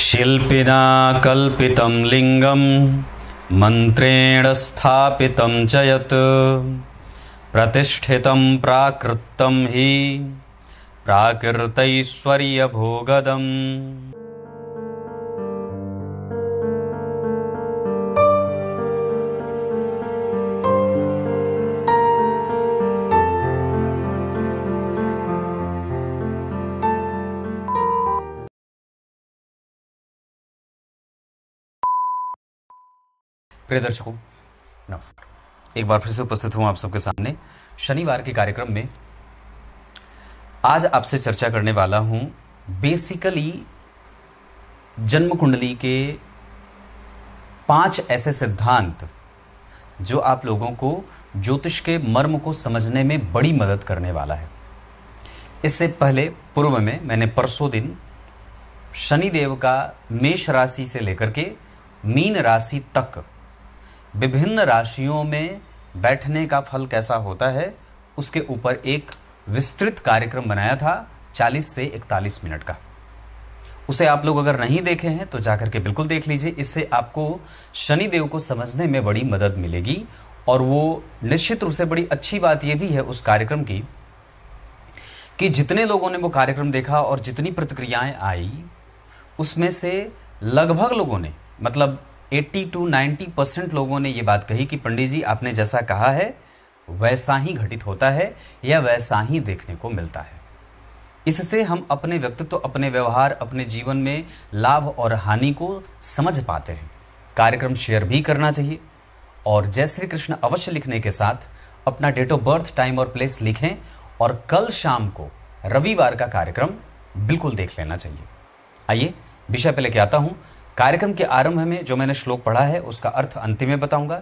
शिल्पिना कल्पितं लिंगं मंत्रेण स्थापितं च यत् प्रतिष्ठितं प्राकृतं हि प्राकृतैश्वर्य भोगदम्। प्रिय दर्शकों नमस्कार, एक बार फिर से उपस्थित हूँ आप सबके सामने शनिवार के कार्यक्रम में। आज आपसे चर्चा करने वाला हूँ बेसिकली जन्म कुंडली के 5 ऐसे सिद्धांत जो आप लोगों को ज्योतिष के मर्म को समझने में बड़ी मदद करने वाला है। इससे पहले पूर्व में मैंने परसों दिन शनिदेव का मेष राशि से लेकर के मीन राशि तक विभिन्न राशियों में बैठने का फल कैसा होता है उसके ऊपर एक विस्तृत कार्यक्रम बनाया था 40 से 41 मिनट का। उसे आप लोग अगर नहीं देखे हैं तो जाकर के बिल्कुल देख लीजिए। इससे आपको शनिदेव को समझने में बड़ी मदद मिलेगी और वो निश्चित रूप से बड़ी अच्छी बात यह भी है उस कार्यक्रम की कि जितने लोगों ने वो कार्यक्रम देखा और जितनी प्रतिक्रियाएं आई उसमें से लगभग लोगों ने मतलब 80 to 90% लोगों ने ये बात कही कि पंडित जी आपने जैसा कहा है वैसा ही घटित होता है या वैसा ही देखने को मिलता है। इससे हम अपने व्यक्तित्व, अपने व्यवहार, अपने जीवन में लाभ और हानि को समझ पाते हैं। कार्यक्रम शेयर भी करना चाहिए और जय श्री कृष्ण अवश्य लिखने के साथ अपना डेट ऑफ बर्थ, टाइम और प्लेस लिखें और कल शाम को रविवार का कार्यक्रम बिल्कुल देख लेना चाहिए। आइए विषय पर लेके आता हूँ। कार्यक्रम के आरंभ में जो मैंने श्लोक पढ़ा है उसका अर्थ अंतिम में बताऊंगा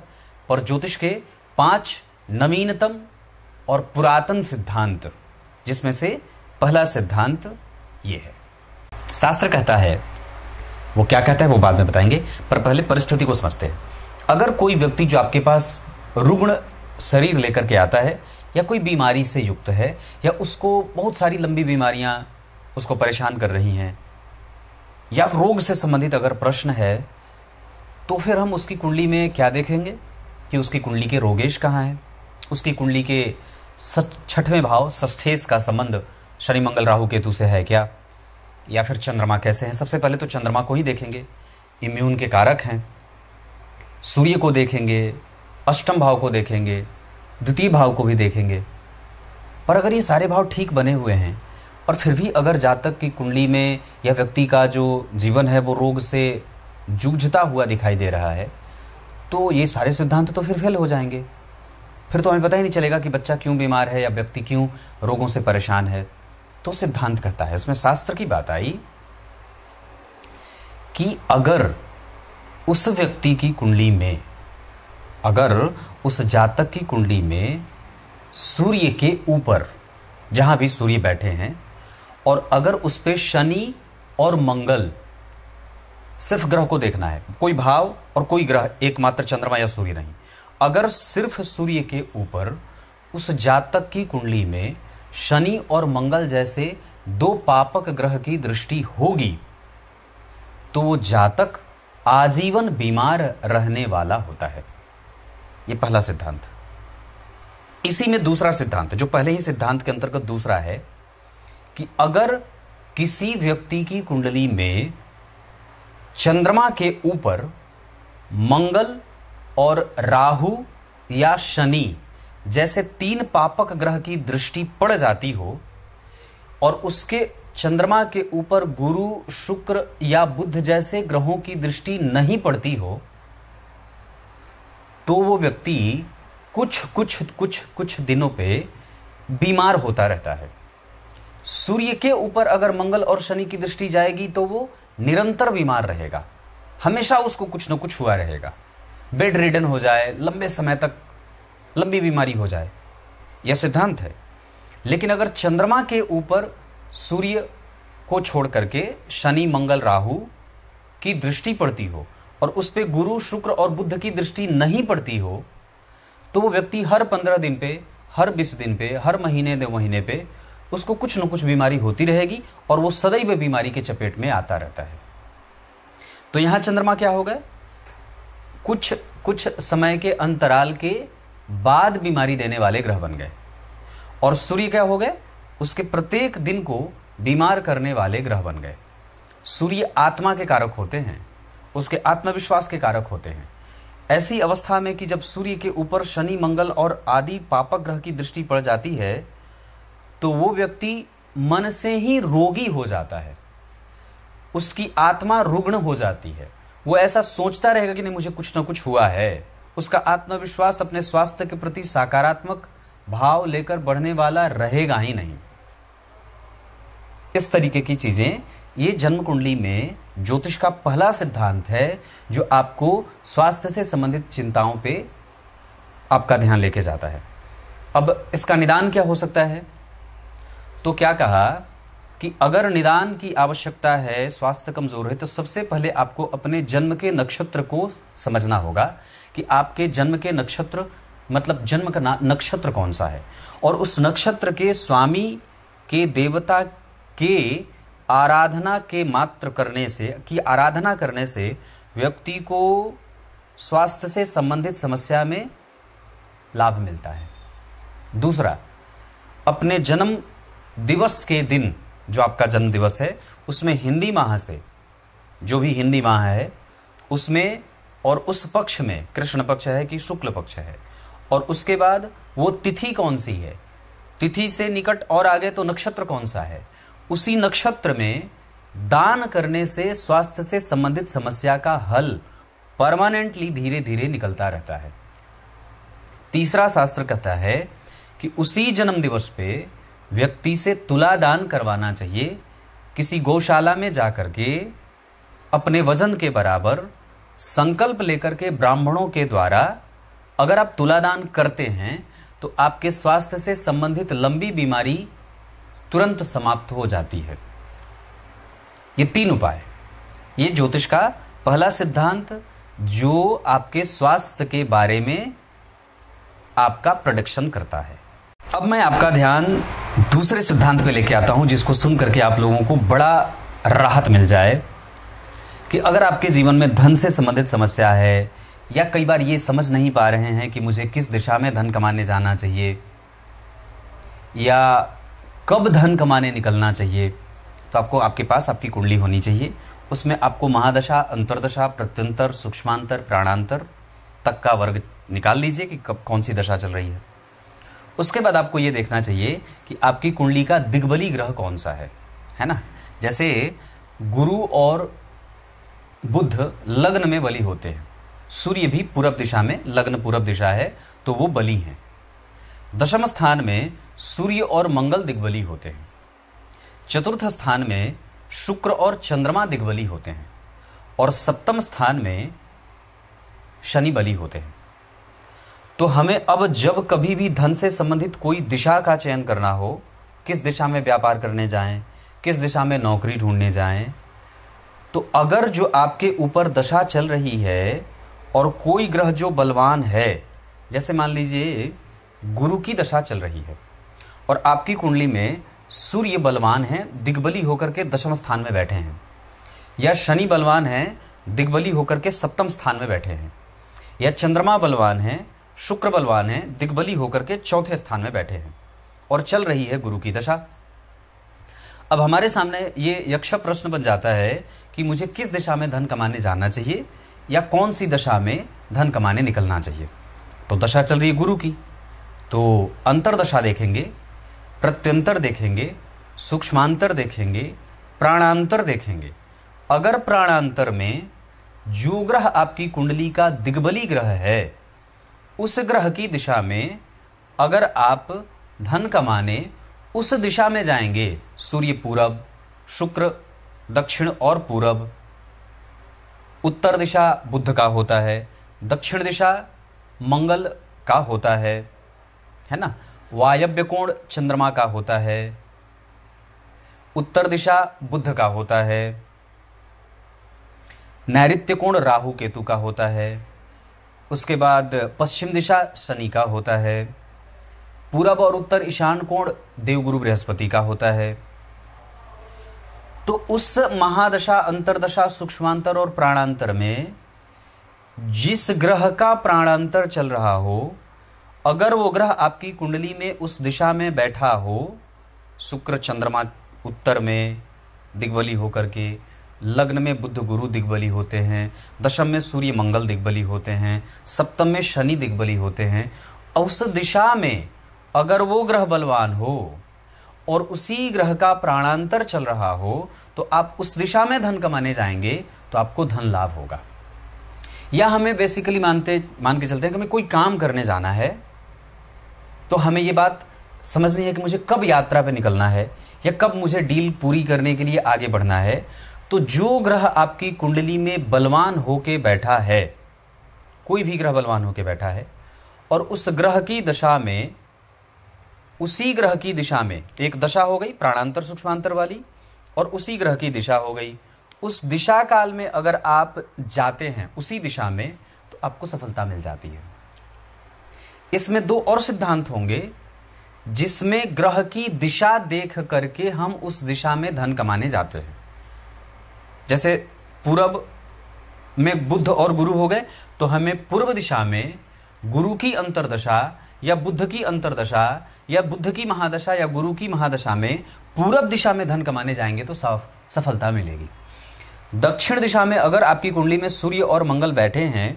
और ज्योतिष के 5 नवीनतम और पुरातन सिद्धांत जिसमें से पहला सिद्धांत ये है। शास्त्र कहता है, वो क्या कहता है वो बाद में बताएंगे, पर पहले परिस्थिति को समझते हैं। अगर कोई व्यक्ति जो आपके पास रुग्ण शरीर लेकर के आता है या कोई बीमारी से युक्त है या उसको बहुत सारी लंबी बीमारियाँ उसको परेशान कर रही हैं या रोग से संबंधित अगर प्रश्न है तो फिर हम उसकी कुंडली में क्या देखेंगे कि उसकी कुंडली के रोगेश कहाँ हैं, उसकी कुंडली के 6ठवें भाव षष्ठेश का संबंध शनि मंगल राहु केतु से है क्या, या फिर चंद्रमा कैसे हैं। सबसे पहले तो चंद्रमा को ही देखेंगे, इम्यून के कारक हैं। सूर्य को देखेंगे, अष्टम भाव को देखेंगे, द्वितीय भाव को भी देखेंगे। पर अगर ये सारे भाव ठीक बने हुए हैं और फिर भी अगर जातक की कुंडली में या व्यक्ति का जो जीवन है वो रोग से जूझता हुआ दिखाई दे रहा है तो ये सारे सिद्धांत तो फिर फेल हो जाएंगे। फिर तो हमें पता ही नहीं चलेगा कि बच्चा क्यों बीमार है या व्यक्ति क्यों रोगों से परेशान है। तो सिद्धांत कहता है, उसमें शास्त्र की बात आई कि अगर उस व्यक्ति की कुंडली में, अगर उस जातक की कुंडली में सूर्य के ऊपर जहाँ भी सूर्य बैठे हैं और अगर उस पर शनि और मंगल, सिर्फ ग्रह को देखना है, कोई भाव और कोई ग्रह, एकमात्र चंद्रमा या सूर्य नहीं। अगर सिर्फ सूर्य के ऊपर उस जातक की कुंडली में शनि और मंगल जैसे 2 पापक ग्रह की दृष्टि होगी तो वो जातक आजीवन बीमार रहने वाला होता है। ये पहला सिद्धांत। इसी में दूसरा सिद्धांत जो पहले ही सिद्धांत के अंतर्गत दूसरा है कि अगर किसी व्यक्ति की कुंडली में चंद्रमा के ऊपर मंगल और राहु या शनि जैसे 3 पापक ग्रह की दृष्टि पड़ जाती हो और उसके चंद्रमा के ऊपर गुरु, शुक्र या बुध जैसे ग्रहों की दृष्टि नहीं पड़ती हो तो वो व्यक्ति कुछ दिनों पे बीमार होता रहता है। सूर्य के ऊपर अगर मंगल और शनि की दृष्टि जाएगी तो वो निरंतर बीमार रहेगा, हमेशा उसको कुछ न कुछ हुआ रहेगा, बेड रिडन हो जाए, लंबे समय तक लंबी बीमारी हो जाए, यह सिद्धांत है। लेकिन अगर चंद्रमा के ऊपर सूर्य को छोड़ करके शनि, मंगल, राहु की दृष्टि पड़ती हो और उस पर गुरु, शुक्र और बुध की दृष्टि नहीं पड़ती हो तो वो व्यक्ति हर 15 दिन पे, हर 20 दिन पे, हर महीने दो महीने पे उसको कुछ न कुछ बीमारी होती रहेगी और वो सदैव बीमारी के चपेट में आता रहता है। तो यहाँ चंद्रमा क्या हो गए, कुछ समय के अंतराल के बाद बीमारी देने वाले ग्रह बन गए, और सूर्य क्या हो गए, उसके प्रत्येक दिन को बीमार करने वाले ग्रह बन गए। सूर्य आत्मा के कारक होते हैं, उसके आत्मविश्वास के कारक होते हैं। ऐसी अवस्था में कि जब सूर्य के ऊपर शनि, मंगल और आदि पापक ग्रह की दृष्टि पड़ जाती है तो वो व्यक्ति मन से ही रोगी हो जाता है, उसकी आत्मा रुग्ण हो जाती है। वो ऐसा सोचता रहेगा कि नहीं, मुझे कुछ ना कुछ हुआ है। उसका आत्मविश्वास अपने स्वास्थ्य के प्रति सकारात्मक भाव लेकर बढ़ने वाला रहेगा ही नहीं। इस तरीके की चीजें, ये जन्म कुंडली में ज्योतिष का पहला सिद्धांत है जो आपको स्वास्थ्य से संबंधित चिंताओं पे आपका ध्यान लेके जाता है। अब इसका निदान क्या हो सकता है, तो क्या कहा कि अगर निदान की आवश्यकता है, स्वास्थ्य कमजोर है, तो सबसे पहले आपको अपने जन्म के नक्षत्र को समझना होगा कि आपके जन्म के नक्षत्र मतलब जन्म का नक्षत्र कौन सा है, और उस नक्षत्र के स्वामी के देवता के आराधना के मात्र करने से व्यक्ति को स्वास्थ्य से संबंधित समस्या में लाभ मिलता है। दूसरा, अपने जन्म दिवस के दिन, जो आपका जन्म दिवस है उसमें हिंदी माह से, जो भी हिंदी माह है उसमें और उस पक्ष में, कृष्ण पक्ष है कि शुक्ल पक्ष है, और उसके बाद वो तिथि कौन सी है, तिथि से निकट और आगे तो नक्षत्र कौन सा है, उसी नक्षत्र में दान करने से स्वास्थ्य से संबंधित समस्या का हल परमानेंटली धीरे धीरे निकलता रहता है। तीसरा, शास्त्र कहता है कि उसी जन्म दिवस पे व्यक्ति से तुला दान करवाना चाहिए। किसी गौशाला में जाकर के अपने वजन के बराबर संकल्प लेकर के ब्राह्मणों के द्वारा अगर आप तुला दान करते हैं तो आपके स्वास्थ्य से संबंधित लंबी बीमारी तुरंत समाप्त हो जाती है। ये तीन उपाय, ये ज्योतिष का पहला सिद्धांत जो आपके स्वास्थ्य के बारे में आपका प्रेडिक्शन करता है। अब मैं आपका ध्यान दूसरे सिद्धांत पे लेके आता हूं, जिसको सुन करके आप लोगों को बड़ा राहत मिल जाए कि अगर आपके जीवन में धन से संबंधित समस्या है, या कई बार ये समझ नहीं पा रहे हैं कि मुझे किस दिशा में धन कमाने जाना चाहिए या कब धन कमाने निकलना चाहिए, तो आपको, आपके पास आपकी कुंडली होनी चाहिए। उसमें आपको महादशा, अंतर्दशा, प्रत्यंतर, सूक्ष्मांतर, प्राणांतर तक का वर्ग निकाल लीजिए कि कब कौन सी दशा चल रही है। उसके बाद आपको ये देखना चाहिए कि आपकी कुंडली का दिग्बली ग्रह कौन सा है ना। जैसे गुरु और बुध लग्न में बली होते हैं, सूर्य भी पूरब दिशा में, लग्न पूरब दिशा है तो वो बली हैं। दशम स्थान में सूर्य और मंगल दिग्बली होते हैं। चतुर्थ स्थान में शुक्र और चंद्रमा दिग्बली होते हैं, और सप्तम स्थान में शनि बली होते हैं। तो हमें अब जब कभी भी धन से संबंधित कोई दिशा का चयन करना हो, किस दिशा में व्यापार करने जाएं, किस दिशा में नौकरी ढूंढने जाएं, तो अगर जो आपके ऊपर दशा चल रही है और कोई ग्रह जो बलवान है, जैसे मान लीजिए गुरु की दशा चल रही है और आपकी कुंडली में सूर्य बलवान है, दिग्बली होकर के दशम स्थान में बैठे हैं, या शनि बलवान है, दिग्बली होकर के सप्तम स्थान में बैठे हैं, या चंद्रमा बलवान है, शुक्र बलवान है, दिग्बली होकर के चौथे स्थान में बैठे हैं, और चल रही है गुरु की दशा। अब हमारे सामने ये यक्ष प्रश्न बन जाता है कि मुझे किस दिशा में धन कमाने जाना चाहिए या कौन सी दशा में धन कमाने निकलना चाहिए। तो दशा चल रही है गुरु की, तो अंतर्दशा देखेंगे, प्रत्यंतर देखेंगे, सूक्ष्मांतर देखेंगे, प्राणांतर देखेंगे। अगर प्राणांतर में जो ग्रह आपकी कुंडली का दिग्बली ग्रह है, उस ग्रह की दिशा में अगर आप धन कमाने उस दिशा में जाएंगे, सूर्य पूरब, शुक्र दक्षिण और पूरब, उत्तर दिशा बुध का होता है, दक्षिण दिशा मंगल का होता है ना, वायव्य कोण चंद्रमा का होता है, उत्तर दिशा बुध का होता है, नैऋत्य कोण राहु केतु का होता है, उसके बाद पश्चिम दिशा शनि का होता है, पूरब और उत्तर ईशान कोण देवगुरु बृहस्पति का होता है, तो उस महादशा, अंतरदशा, सूक्ष्मांतर और प्राणांतर में जिस ग्रह का प्राणांतर चल रहा हो, अगर वो ग्रह आपकी कुंडली में उस दिशा में बैठा हो, शुक्र चंद्रमा उत्तर में दिग्बली होकर के, लग्न में बुध गुरु दिग्बली होते हैं, दशम में सूर्य मंगल दिग्बली होते हैं, सप्तम में शनि दिग्बली होते हैं, उस दिशा में अगर वो ग्रह बलवान हो और उसी ग्रह का प्राणांतर चल रहा हो तो आप उस दिशा में धन कमाने जाएंगे तो आपको धन लाभ होगा। या हमें बेसिकली मान के चलते हैं कि हमें कोई काम करने जाना है तो हमें ये बात समझनी है कि मुझे कब यात्रा पे निकलना है या कब मुझे डील पूरी करने के लिए आगे बढ़ना है। तो जो ग्रह आपकी कुंडली में बलवान होके बैठा है, कोई भी ग्रह बलवान होके बैठा है, और उस ग्रह की दशा में, उसी ग्रह की दिशा में, एक दशा हो गई प्राणांतर सूक्ष्मांतर वाली और उसी ग्रह की दिशा हो गई, उस दिशा काल में अगर आप जाते हैं उसी दिशा में तो आपको सफलता मिल जाती है। इसमें दो और सिद्धांत होंगे जिसमें ग्रह की दिशा देख करके हम उस दिशा में धन कमाने जाते हैं। जैसे पूरब में बुध और गुरु हो गए तो हमें पूर्व दिशा में गुरु की अंतर्दशा या बुध की अंतर्दशा या बुध की महादशा या गुरु की महादशा में पूरब दिशा में धन कमाने जाएंगे तो सफलता मिलेगी। दक्षिण दिशा में अगर आपकी कुंडली में सूर्य और मंगल बैठे हैं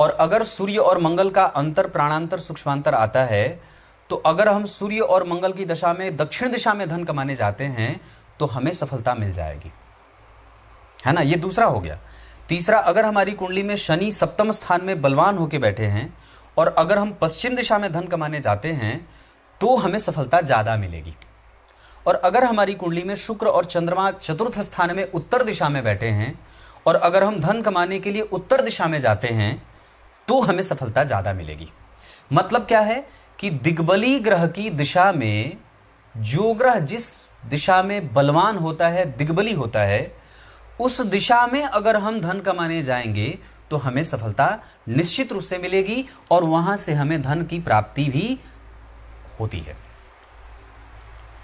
और अगर सूर्य और मंगल का अंतर प्राणांतर सूक्ष्मांतर आता है तो अगर हम सूर्य और मंगल की दशा में दक्षिण दिशा में धन कमाने जाते हैं तो हमें सफलता मिल जाएगी, है ना। ये दूसरा हो गया। तीसरा, अगर हमारी कुंडली में शनि सप्तम स्थान में बलवान होकर बैठे हैं और अगर हम पश्चिम दिशा में धन कमाने जाते हैं तो हमें सफलता ज़्यादा मिलेगी। और अगर हमारी कुंडली में शुक्र और चंद्रमा चतुर्थ स्थान में उत्तर दिशा में बैठे हैं और अगर हम धन कमाने के लिए उत्तर दिशा में जाते हैं तो हमें सफलता ज़्यादा मिलेगी। मतलब क्या है कि दिग्बली ग्रह की दिशा में जो ग्रह जिस दिशा में बलवान होता है, दिग्बली होता है, उस दिशा में अगर हम धन कमाने जाएंगे तो हमें सफलता निश्चित रूप से मिलेगी और वहां से हमें धन की प्राप्ति भी होती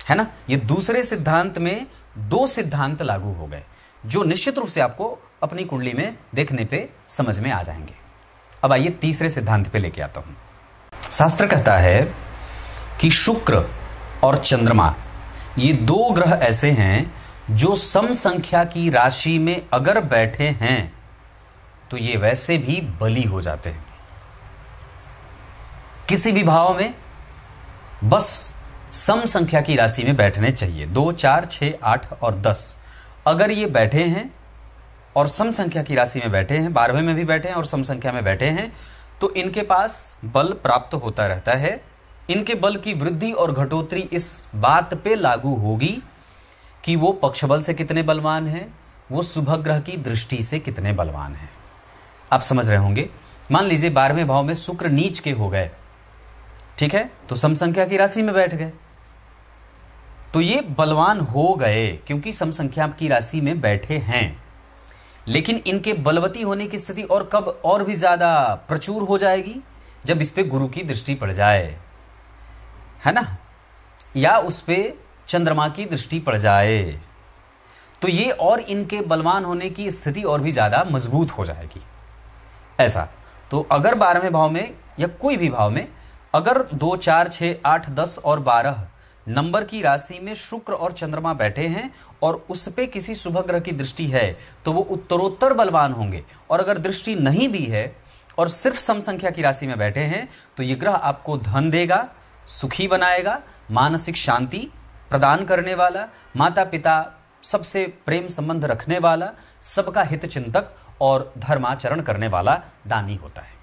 है ना। ये दूसरे सिद्धांत में दो सिद्धांत लागू हो गए जो निश्चित रूप से आपको अपनी कुंडली में देखने पे समझ में आ जाएंगे। अब आइए तीसरे सिद्धांत पे लेके आता हूं। शास्त्र कहता है कि शुक्र और चंद्रमा ये दो ग्रह ऐसे हैं जो सम संख्या की राशि में अगर बैठे हैं तो ये वैसे भी बली हो जाते हैं किसी भी भाव में, बस सम संख्या की राशि में बैठने चाहिए। 2, 4, 6, 8 और 10 अगर ये बैठे हैं और सम संख्या की राशि में बैठे हैं, 12वें में भी बैठे हैं और सम संख्या में बैठे हैं, तो इनके पास बल प्राप्त होता रहता है। इनके बल की वृद्धि और घटोतरी इस बात पे लागू होगी कि वो पक्ष बल से कितने बलवान हैं, वो शुभ ग्रह की दृष्टि से कितने बलवान हैं। आप समझ रहे होंगे। मान लीजिए 12वें भाव में शुक्र नीच के हो गए, ठीक है, तो समसंख्या की राशि में बैठ गए तो ये बलवान हो गए क्योंकि समसंख्या की राशि में बैठे हैं। लेकिन इनके बलवती होने की स्थिति और कब और भी ज़्यादा प्रचुर हो जाएगी, जब इस पर गुरु की दृष्टि पड़ जाए, है ना, या उस पर चंद्रमा की दृष्टि पड़ जाए तो ये और इनके बलवान होने की स्थिति और भी ज़्यादा मजबूत हो जाएगी। ऐसा तो अगर 12वें भाव में या कोई भी भाव में अगर 2, 4, 6, 8, 10 और 12 नंबर की राशि में शुक्र और चंद्रमा बैठे हैं और उस पे किसी शुभ ग्रह की दृष्टि है तो वो उत्तरोत्तर बलवान होंगे। और अगर दृष्टि नहीं भी है और सिर्फ समसंख्या की राशि में बैठे हैं तो ये ग्रह आपको धन देगा, सुखी बनाएगा, मानसिक शांति प्रदान करने वाला, माता पिता सबसे प्रेम संबंध रखने वाला, सबका हित चिंतक और धर्माचरण करने वाला दानी होता है।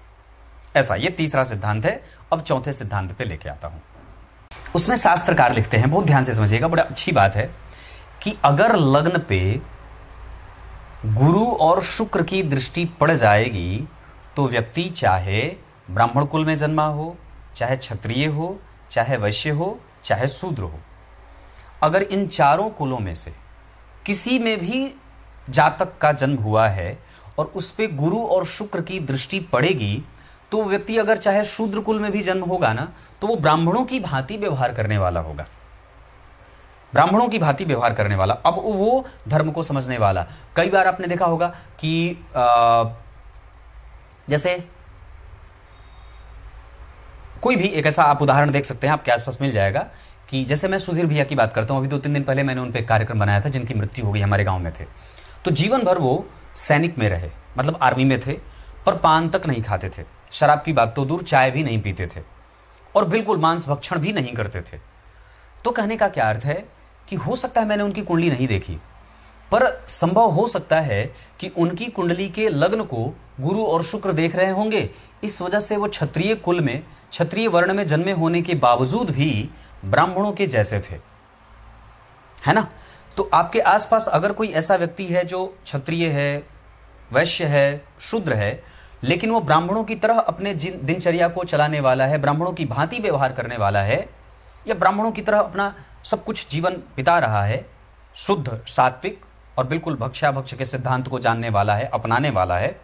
ऐसा ये तीसरा सिद्धांत है। अब चौथे सिद्धांत पे लेके आता हूं। उसमें शास्त्रकार लिखते हैं, बहुत ध्यान से समझिएगा, बड़ा अच्छी बात है, कि अगर लग्न पे गुरु और शुक्र की दृष्टि पड़ जाएगी तो व्यक्ति चाहे ब्राह्मण कुल में जन्मा हो, चाहे क्षत्रिय हो, चाहे वैश्य हो, चाहे शूद्र हो, अगर इन चारों कुलों में से किसी में भी जातक का जन्म हुआ है और उस पे गुरु और शुक्र की दृष्टि पड़ेगी तो व्यक्ति अगर चाहे शूद्र कुल में भी जन्म होगा ना तो वो ब्राह्मणों की भांति व्यवहार करने वाला होगा। ब्राह्मणों की भांति व्यवहार करने वाला, अब वो धर्म को समझने वाला। कई बार आपने देखा होगा कि जैसे कोई भी एक ऐसा आप उदाहरण देख सकते हैं, आपके आसपास मिल जाएगा, कि जैसे मैं सुधीर भैया की बात करता हूँ। अभी 2-3 दिन पहले मैंने उन पर एक कार्यक्रम बनाया था, जिनकी मृत्यु हो गई, हमारे गाँव में थे। तो जीवन भर वो सैनिक में रहे, मतलब आर्मी में थे, पर पान तक नहीं खाते थे, शराब की बात तो दूर चाय भी नहीं पीते थे, और बिल्कुल मांस भक्षण भी नहीं करते थे। तो कहने का क्या अर्थ है कि हो सकता है मैंने उनकी कुंडली नहीं देखी, पर संभव हो सकता है कि उनकी कुंडली के लग्न को गुरु और शुक्र देख रहे होंगे। इस वजह से वो क्षत्रिय कुल में, क्षत्रिय वर्ण में जन्मे होने के बावजूद भी ब्राह्मणों के जैसे थे, है ना। तो आपके आसपास अगर कोई ऐसा व्यक्ति है जो क्षत्रिय है, वैश्य है, शूद्र है, लेकिन वो ब्राह्मणों की तरह अपने दिनचर्या को चलाने वाला है, ब्राह्मणों की भांति व्यवहार करने वाला है, या ब्राह्मणों की तरह अपना सब कुछ जीवन बिता रहा है, शुद्ध, सात्विक और बिल्कुल भक्षाभक्ष के सिद्धांत को जानने वाला है, अपनाने वाला है,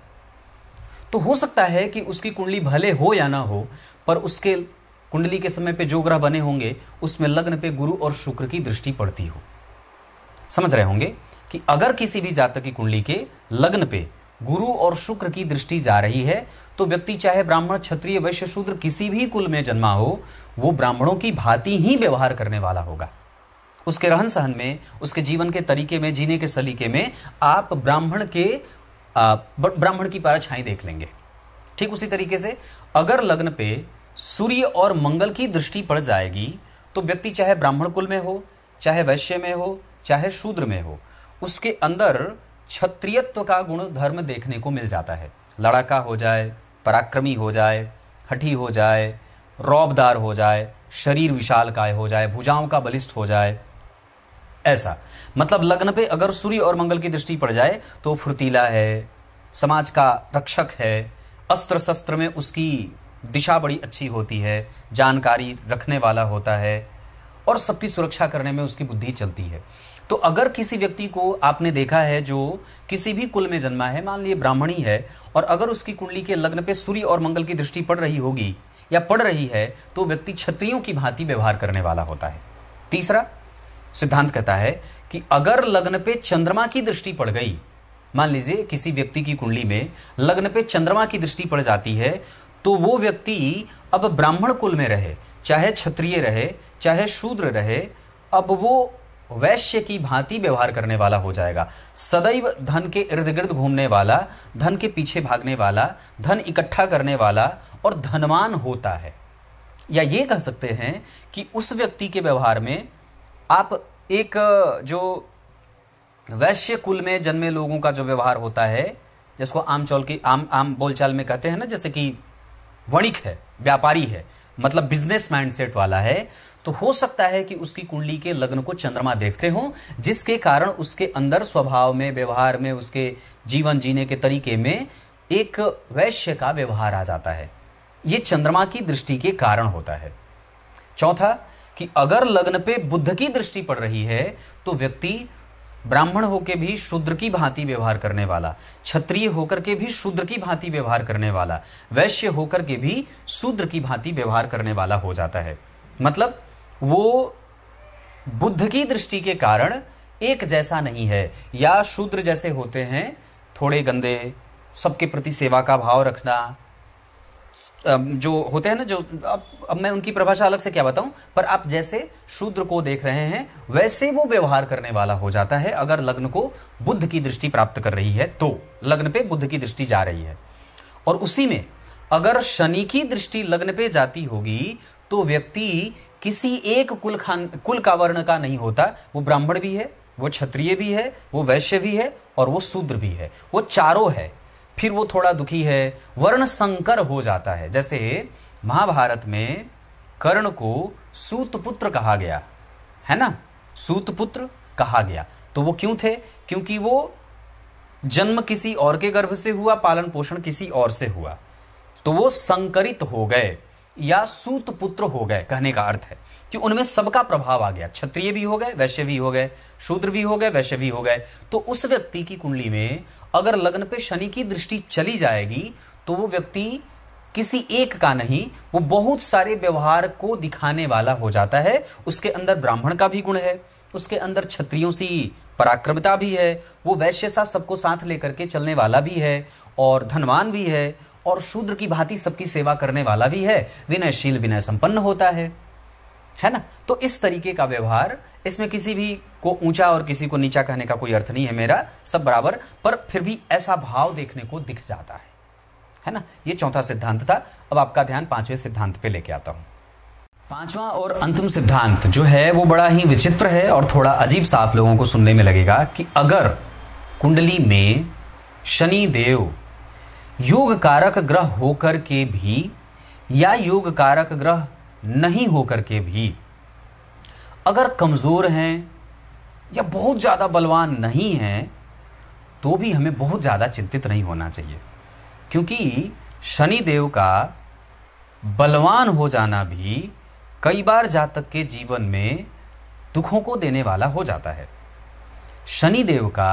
तो हो सकता है कि उसकी कुंडली भले हो या ना हो, पर उसके कुंडली के समय पे जो ग्रह बने होंगे उसमें लग्न पे गुरु और शुक्र की दृष्टि पड़ती हो। समझ रहे होंगे कि अगर किसी भी जातक की कुंडली के लग्न पे गुरु और शुक्र की दृष्टि जा रही है, तो व्यक्ति चाहे ब्राह्मण, क्षत्रिय, वैश्य, शूद्र, किसी भी कुल में जन्मा हो, वो ब्राह्मणों की भांति ही व्यवहार करने वाला होगा। उसके रहन सहन में, उसके जीवन के तरीके में, जीने के सलीके में आप ब्राह्मण की परछाई देख लेंगे। ठीक उसी तरीके से अगर लग्न पे सूर्य और मंगल की दृष्टि पड़ जाएगी, तो व्यक्ति चाहे ब्राह्मण कुल में हो, चाहे वैश्य में हो, चाहे शूद्र में हो, उसके अंदर क्षत्रियत्व का गुण धर्म देखने को मिल जाता है। लड़ाका हो जाए, पराक्रमी हो जाए, हठी हो जाए, रौबदार हो जाए, शरीर विशाल काय हो जाए, भुजाओं का बलिष्ठ हो जाए, ऐसा। मतलब लग्न पे अगर सूर्य और मंगल की दृष्टि पड़ जाए तो फुर्तीला है, समाज का रक्षक है, अस्त्र शस्त्र में उसकी दिशा बड़ी अच्छी होती है, जानकारी रखने वाला होता है, और सबकी सुरक्षा करने में उसकी बुद्धि चलती है। तो अगर किसी व्यक्ति को आपने देखा है जो किसी भी कुल में जन्मा है, मान लीजिए ब्राह्मणी है, और अगर उसकी कुंडली के लग्न पे सूर्य और मंगल की दृष्टि पड़ रही होगी या पड़ रही है, तो व्यक्ति क्षत्रियों की भांति व्यवहार करने वाला होता है। तीसरा सिद्धांत कहता है कि अगर लग्न पे चंद्रमा की दृष्टि पड़ गई, मान लीजिए किसी व्यक्ति की कुंडली में लग्न पे चंद्रमा की दृष्टि पड़ जाती है, तो वो व्यक्ति अब ब्राह्मण कुल में रहे, चाहे क्षत्रिय रहे, चाहे शूद्र रहे, अब वो वैश्य की भांति व्यवहार करने वाला हो जाएगा। सदैव धन के इर्द गिर्द घूमने वाला, धन के पीछे भागने वाला, धन इकट्ठा करने वाला और धनवान होता है। या ये कह सकते हैं कि उस व्यक्ति के व्यवहार में आप एक जो वैश्य कुल में जन्मे लोगों का जो व्यवहार होता है, जिसको आम बोलचाल में कहते हैं ना, जैसे कि वणिक है, व्यापारी है, मतलब बिजनेस माइंडसेट वाला है, तो हो सकता है कि उसकी कुंडली के लग्न को चंद्रमा देखते हों, जिसके कारण उसके अंदर स्वभाव में, व्यवहार में, उसके जीवन जीने के तरीके में एक वैश्य का व्यवहार आ जाता है। ये चंद्रमा की दृष्टि के कारण होता है। चौथा कि अगर लग्न पे बुध की दृष्टि पड़ रही है, तो व्यक्ति ब्राह्मण होकर भी शूद्र की भांति व्यवहार करने वाला, क्षत्रिय होकर के भी शूद्र की भांति व्यवहार करने वाला, वैश्य होकर के भी शूद्र की भांति व्यवहार करने वाला हो जाता है। मतलब वो बुध की दृष्टि के कारण एक जैसा नहीं है, या शूद्र जैसे होते हैं, थोड़े गंदे, सबके प्रति सेवा का भाव रखना, जो होते हैं ना, जो अब मैं उनकी परिभाषा अलग से क्या बताऊं, पर आप जैसे शूद्र को देख रहे हैं वैसे वो व्यवहार करने वाला हो जाता है, अगर लग्न को बुध की दृष्टि प्राप्त कर रही है, तो लग्न पे बुध की दृष्टि जा रही है। और उसी में अगर शनि की दृष्टि लग्न पे जाती होगी, तो व्यक्ति किसी एक कुल का वर्ण का नहीं होता, वो ब्राह्मण भी है, वो क्षत्रिय भी है, वो वैश्य भी है और वो शूद्र भी है, वो चारों है। फिर वो थोड़ा दुखी है, वर्ण संकर हो जाता है। जैसे महाभारत में कर्ण को सूतपुत्र कहा गया है ना, सूतपुत्र कहा गया। तो वो क्यों थे? क्योंकि वो जन्म किसी और के गर्भ से हुआ, पालन पोषण किसी और से हुआ, तो वो संकरित हो गए या सूतपुत्र हो गए। कहने का अर्थ है कि उनमें सबका प्रभाव आ गया, क्षत्रिय भी हो गए, वैश्य भी हो गए, शूद्र भी हो गए, वैश्य भी हो गए। तो उस व्यक्ति की कुंडली में अगर लग्न पे शनि की दृष्टि चली जाएगी, तो वो व्यक्ति किसी एक का नहीं, वो बहुत सारे व्यवहार को दिखाने वाला हो जाता है। उसके अंदर ब्राह्मण का भी गुण है, उसके अंदर क्षत्रियों सी पराक्रमता भी है, वो वैश्य सा सबको साथ लेकर के चलने वाला भी है और धनवान भी है और शूद्र की भांति सबकी सेवा करने वाला भी है, विनयशील विनय संपन्न होता है ना। तो इस तरीके का व्यवहार, इसमें किसी भी को ऊंचा और किसी को नीचा कहने का कोई अर्थ नहीं है मेरा, सब बराबर, पर फिर भी ऐसा भाव देखने को दिख जाता है ना। ये चौथा सिद्धांत था। अब आपका ध्यान पांचवें सिद्धांत पे लेके आता हूं। पांचवा और अंतिम सिद्धांत जो है वो बड़ा ही विचित्र है और थोड़ा अजीब सा आप लोगों को सुनने में लगेगा कि अगर कुंडली में शनि देव योग कारक ग्रह होकर के भी या योग कारक ग्रह नहीं होकर के भी अगर कमजोर हैं या बहुत ज्यादा बलवान नहीं हैं तो भी हमें बहुत ज्यादा चिंतित नहीं होना चाहिए, क्योंकि शनि देव का बलवान हो जाना भी कई बार जातक के जीवन में दुखों को देने वाला हो जाता है। शनि देव का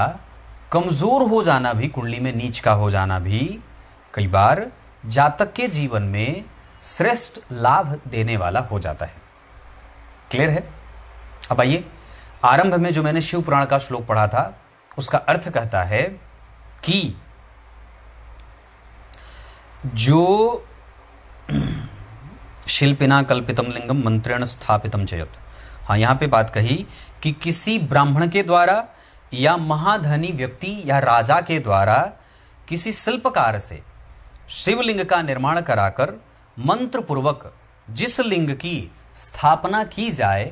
कमजोर हो जाना भी, कुंडली में नीच का हो जाना भी कई बार जातक के जीवन में श्रेष्ठ लाभ देने वाला हो जाता है। क्लियर है? अब आइए, आरंभ में जो मैंने शिव पुराण का श्लोक पढ़ा था उसका अर्थ कहता है कि जो शिल्पिना कल्पितम लिंगम मंत्रेण स्थापितम जयत। हाँ, यहाँ पे बात कही कि किसी ब्राह्मण के द्वारा या महाधनी व्यक्ति या राजा के द्वारा किसी शिल्पकार से शिवलिंग का निर्माण कराकर मंत्रपूर्वक जिस लिंग की स्थापना की जाए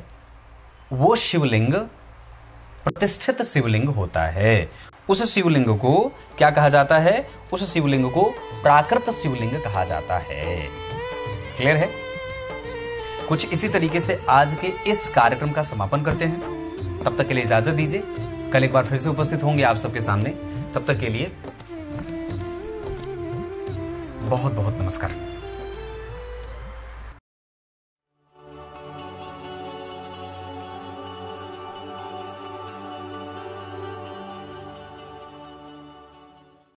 वो शिवलिंग प्रतिष्ठित शिवलिंग होता है। उस शिवलिंग को क्या कहा जाता है? उस शिवलिंग को प्राकृत शिवलिंग कहा जाता है। क्लियर है? कुछ इसी तरीके से आज के इस कार्यक्रम का समापन करते हैं। तब तक के लिए इजाजत दीजिए, कल एक बार फिर से उपस्थित होंगे आप सबके सामने। तब तक के लिए बहुत बहुत नमस्कार।